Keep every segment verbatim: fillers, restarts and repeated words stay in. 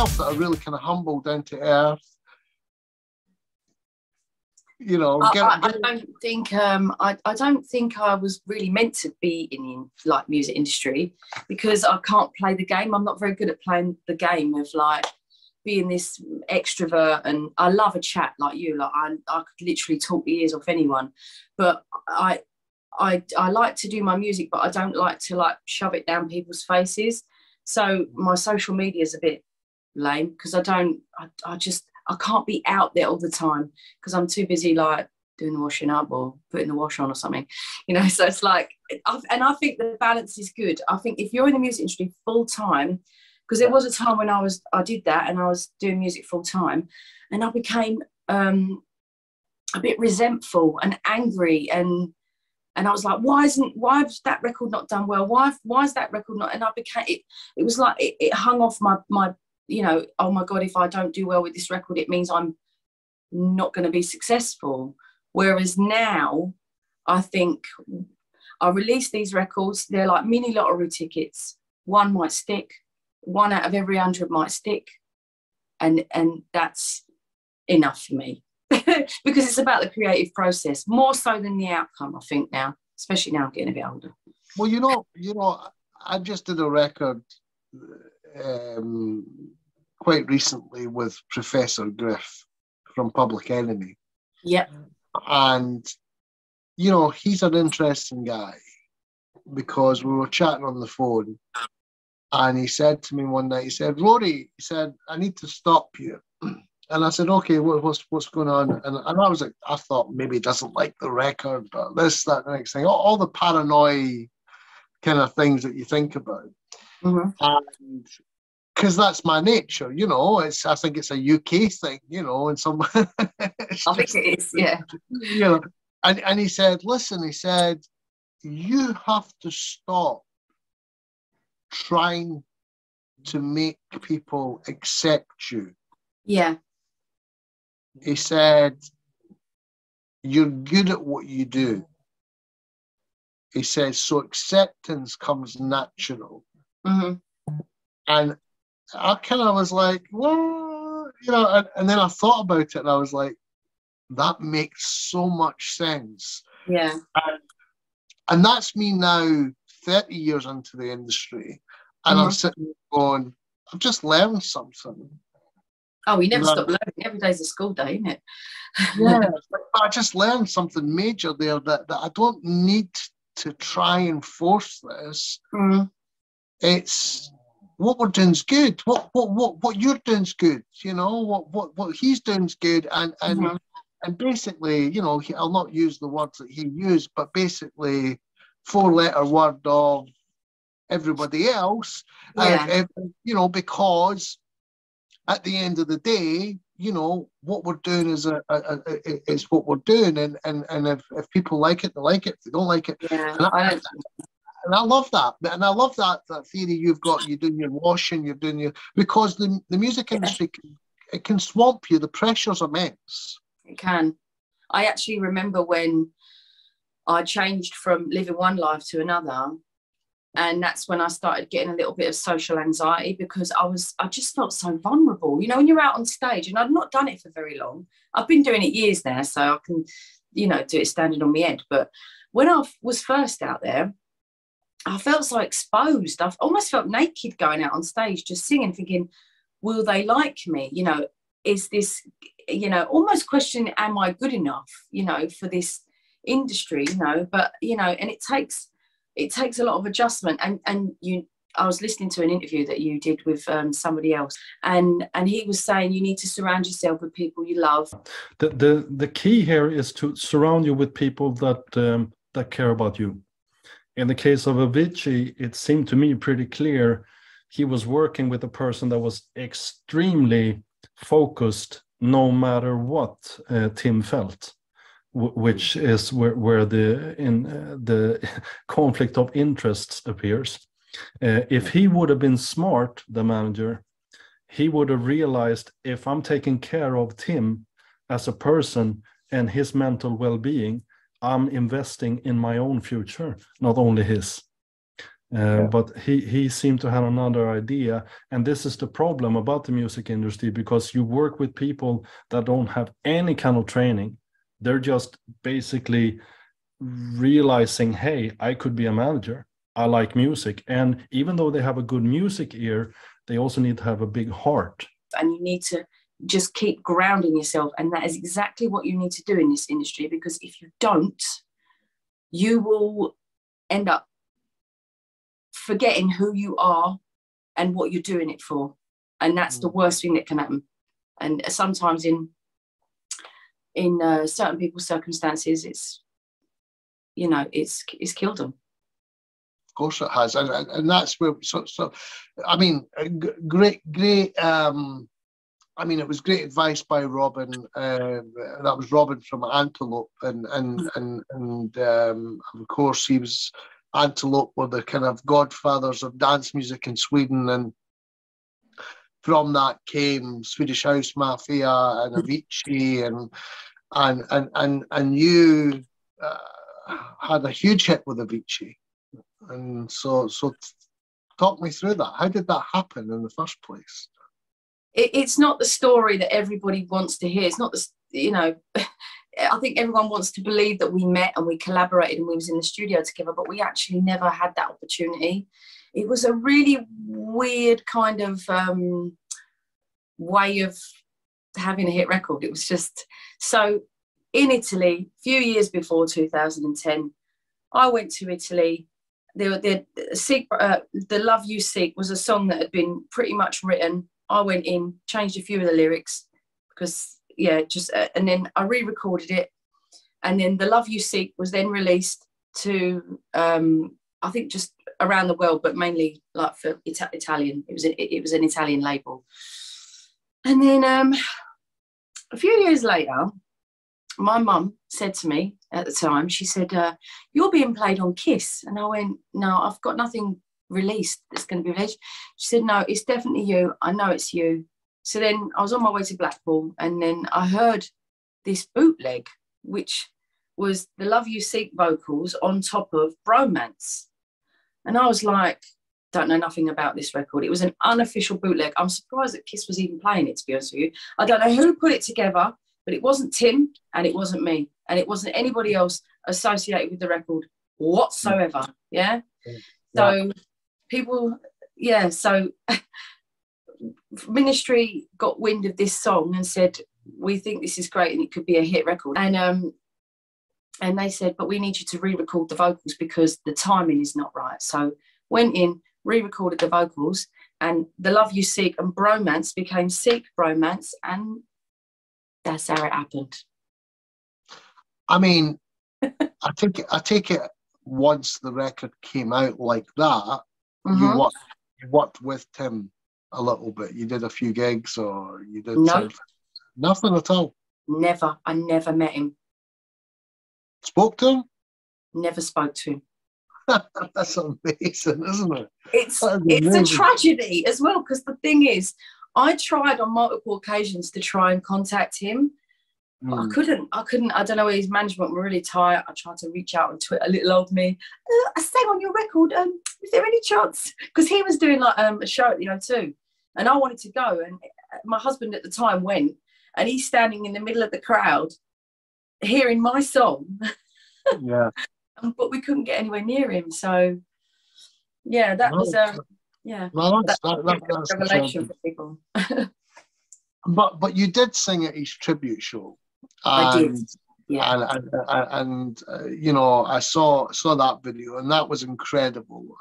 myself that are really kind of humble, down to earth. You know, I, get, I, I don't think um, I, I don't think I was really meant to be in like music industry, because I can't play the game. I'm not very good at playing the game of like being this extrovert, and I love a chat like you. Like I, I could literally talk the ears off anyone, but I, I, I like to do my music, but I don't like to like shove it down people's faces. So my social media is a bit lame because I don't, I, I just. I can't be out there all the time because I'm too busy like doing the washing up or putting the wash on or something, you know. So it's like, and I think the balance is good. I think if you're in the music industry full time, because there was a time when I was, I did that and I was doing music full time, and I became um, a bit resentful and angry, and and I was like, why isn't, why has that record not done well? Why, why is that record not? And I became, it, it was like it, it hung off my my. You know, oh my God, if I don't do well with this record, it means I'm not going to be successful. Whereas now, I think I release these records, they're like mini lottery tickets. One might stick, one out of every hundred might stick. And, and that's enough for me because it's about the creative process more so than the outcome, I think now, especially now I'm getting a bit older. Well, you know, you know, I just did a record um, quite recently with Professor Griff from Public Enemy. Yeah. And, you know, he's an interesting guy because we were chatting on the phone and he said to me one night, he said, Rory, he said, I need to stop you. And I said, okay, what, what's, what's going on? And, and I was like, I thought maybe he doesn't like the record, but this, that, the next thing, all, all the paranoia kind of things that you think about. Mm-hmm. And because that's my nature, you know. It's I think it's a U K thing, you know. And some, I think it is, yeah. You know, and and he said, listen, he said, you have to stop trying to make people accept you. Yeah. He said, you're good at what you do. He said, so acceptance comes natural. Mm-hmm. And I kind of was like, well, you know, and, and then I thought about it and I was like, that makes so much sense. Yeah. And, and that's me now, thirty years into the industry, and mm-hmm. I'm sitting going, I've just learned something. Oh, you never like, stop learning. Every day's a school day, isn't it? Yeah. I just learned something major there that, that I don't need to try and force this. Mm-hmm. It's what we're doing's good. What what what what you're doing's good. You know what what what he's doing's good. And and mm-hmm. and basically, you know, he, I'll not use the words that he used, but basically, four letter word of everybody else. Yeah. And, and, you know, because at the end of the day, you know, what we're doing is a, a, a, a is what we're doing, and and and if if people like it, they like it. If they don't like it, yeah. And I, I, And I love that, and I love that that theory you've got. You're doing your washing, you're doing your because the the music industry, yeah. It can swamp you. The pressure's immense. It can. I actually remember when I changed from living one life to another, and that's when I started getting a little bit of social anxiety because I was I just felt so vulnerable. You know, when you're out on stage, and I've not done it for very long. I've been doing it years now, so I can, you know, do it standing on my head. But when I was first out there, I felt so exposed. I almost felt naked going out on stage, just singing, thinking, will they like me? You know, is this, you know, almost questioning, am I good enough, you know, for this industry, you know, but, you know, and it takes, it takes a lot of adjustment. And, and you, I was listening to an interview that you did with um, somebody else, and, and he was saying you need to surround yourself with people you love. The, the, the key here is to surround you with people that, um, that care about you. In the case of Avicii, it seemed to me pretty clear he was working with a person that was extremely focused no matter what uh, Tim felt, w which is where, where the, in, uh, the conflict of interests appears. Uh, if he would have been smart, the manager, he would have realized if I'm taking care of Tim as a person and his mental well-being, I'm investing in my own future, not only his. Uh, yeah. But he, he seemed to have another idea. And this is the problem about the music industry, because you work with people that don't have any kind of training. They're just basically realizing, hey, I could be a manager. I like music. And even though they have a good music ear, they also need to have a big heart. And you need to just keep grounding yourself. And that is exactly what you need to do in this industry, because if you don't, you will end up forgetting who you are and what you're doing it for, and that's mm. the worst thing that can happen. And sometimes in in uh, certain people's circumstances, it's you know it's it's killed them. Of course it has, and, and that's where so so. I mean, great great. Um, I mean, it was great advice by Robin. Uh, that was Robin from Antiloop, and and mm. and and um, of course he was. Antiloop were the kind of godfathers of dance music in Sweden, and from that came Swedish House Mafia and Avicii, and and and and and you uh, had a huge hit with Avicii, and so so talk me through that. How did that happen in the first place? It, it's not the story that everybody wants to hear. It's not the you know. I think everyone wants to believe that we met and we collaborated and we was in the studio together, but we actually never had that opportunity. It was a really weird kind of um, way of having a hit record. It was just, so in Italy, a few years before two thousand ten, I went to Italy. There, there, Seek, uh, The Love You Seek was a song that had been pretty much written. I went in, changed a few of the lyrics because... Yeah, just uh, and then I re-recorded it, and then The Love You Seek was then released to um, I think just around the world, but mainly like for Ita Italian. It was a, it was an Italian label, and then um, a few years later, my mum said to me at the time, she said, uh, "You're being played on Kiss," and I went, "No, I've got nothing released that's going to be released." She said, "No, it's definitely you. I know it's you." So then I was on my way to Blackpool, and then I heard this bootleg, which was The Love You Seek vocals on top of Bromance. And I was like, don't know nothing about this record. It was an unofficial bootleg. I'm surprised that Kiss was even playing it, to be honest with you. I don't know who put it together, but it wasn't Tim and it wasn't me and it wasn't anybody else associated with the record whatsoever. Yeah. yeah. So people, yeah, so... Ministry got wind of this song and said, we think this is great and it could be a hit record. And um, and they said, but we need you to re-record the vocals because the timing is not right. So went in, re-recorded the vocals, and The Love You Seek and Bromance became Seek Bromance, and that's how it happened. I mean, I take it, I take it once the record came out like that, mm-hmm. you, worked, you worked with Tim. A little bit. You did a few gigs, or you did no. something. Nothing at all. Never. I never met him. Spoke to him? Never spoke to him. That's amazing, isn't it? It's it's a tragedy as well, because the thing is, I tried on multiple occasions to try and contact him. Mm. I couldn't. I couldn't. I don't know. His management were really tired. I tried to reach out on Twitter. Little old me. Uh, I sang on your record. Um, is there any chance? Because he was doing like um, a show at the O two. And I wanted to go, and my husband at the time went, and he's standing in the middle of the crowd hearing my song. Yeah. But we couldn't get anywhere near him. So, yeah, that no, was a, yeah. No, that's, that, that, that's a revelation for people. but, but you did sing at his tribute show. And, I did, yeah. And, and, and, and uh, you know, I saw, saw that video, and that was incredible.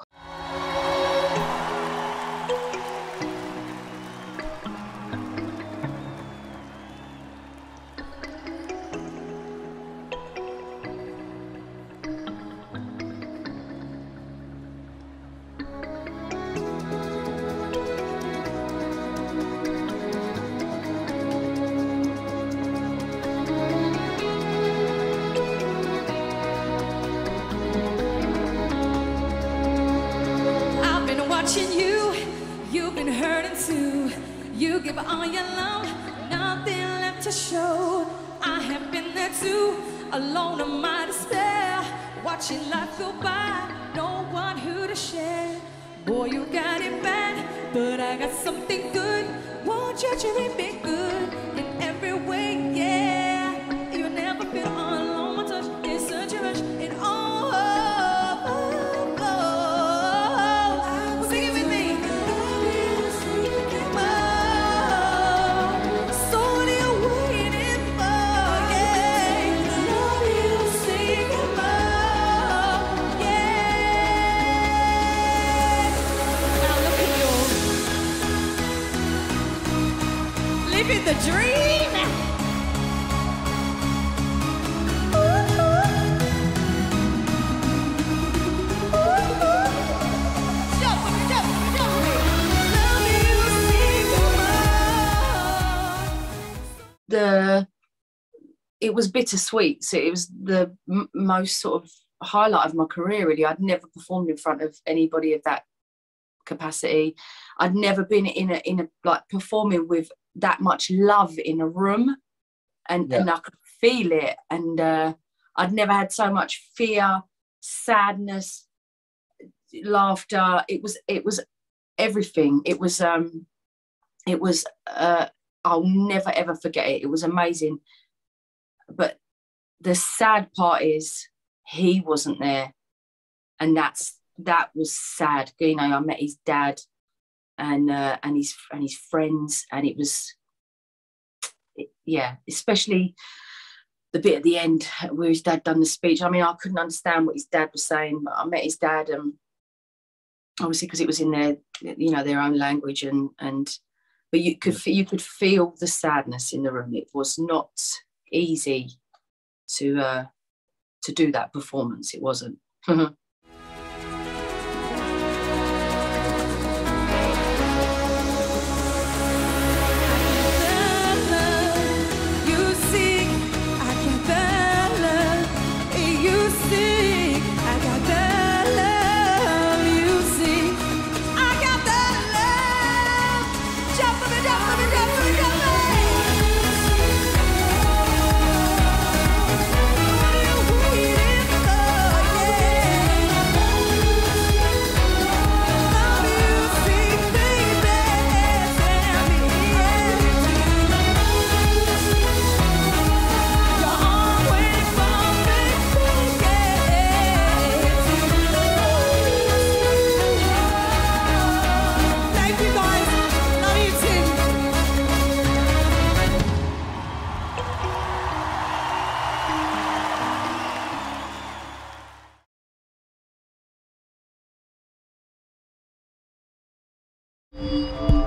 Alone in my despair, watching life go by, no one who to share. Boy, you got it bad, but I got something good. Won't you treat me good in every way, yeah. You'll never feel all alone. My touch is such a rush. And oh, oh, oh, oh, oh. Sing it with me. Oh, so what are you waiting for, yeah. Love you, seek more, yeah. Now look at you, living the dream. The it was bittersweet. So it was the m most sort of highlight of my career, really. I'd never performed in front of anybody of that capacity. I'd never been in a in a like performing with that much love in a room, and yeah. and I could feel it. And uh, I'd never had so much fear, sadness, laughter. It was it was everything. It was um it was uh. I'll never, ever forget it. It was amazing. But the sad part is he wasn't there. And that's, that was sad. You know, I met his dad and, uh, and, his, and his friends. And it was, it, yeah, especially the bit at the end where his dad done the speech. I mean, I couldn't understand what his dad was saying, but I met his dad, um, obviously, because it was in their, you know, their own language, and, and, but you could you could feel the sadness in the room. It was not easy to uh, to do that performance. It wasn't. Thank you.